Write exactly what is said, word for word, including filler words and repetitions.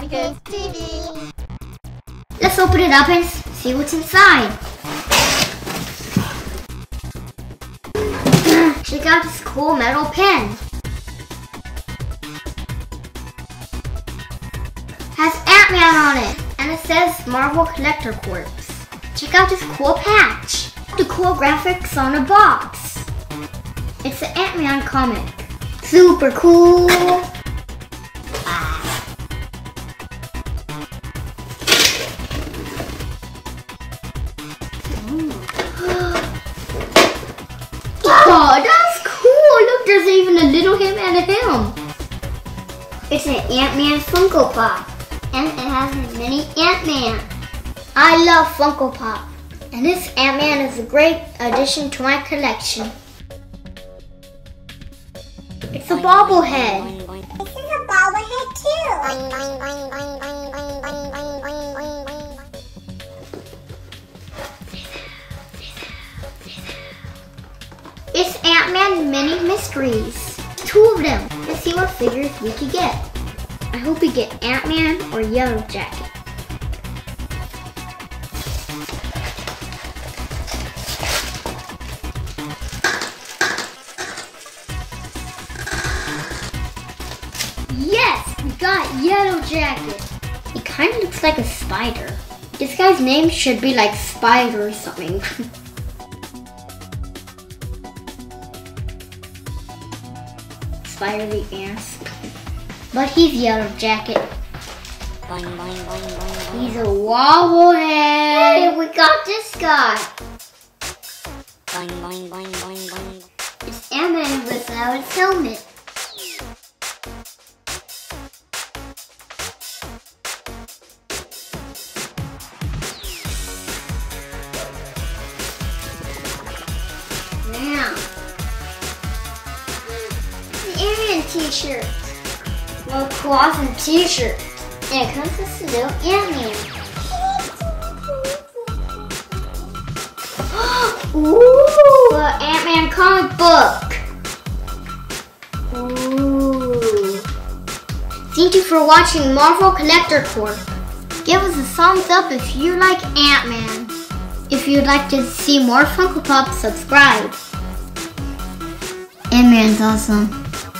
Jacket T V. Let's open it up and see what's inside. Check out this cool metal pen. Has Ant-Man on it, and it says Marvel Collector Corps. Check out this cool patch. The cool graphics on a box. It's an Ant-Man comic. Super cool. Oh, that's cool. Look, there's even a little him and a him. It's an Ant-Man Funko Pop. And it has a mini Ant-Man. I love Funko Pop. And this Ant-Man is a great addition to my collection. It's a bobblehead. This is a bobblehead too. It's Ant-Man Mini Mysteries. Two of them. Let's see what figures we could get. I hope we get Ant-Man or Yellow Jacket. Yes, we got Yellow Jacket. He kind of looks like a spider. This guy's name should be like Spider or something. Spider the ants. But he's Yellow Jacket. He's a wobblehead. Hey, we got this guy. It's Ant-Man without his helmet. Now, the Ant-Man t-shirt. Well, cloth and t-shirt. And it comes with a little Ant-Man. Ooh, an Ant-Man comic book. Ooh. Thank you for watching Marvel Collector Corps. Give us a thumbs up if you like Ant-Man. If you'd like to see more Funko Pop, subscribe. Ant-Man's awesome.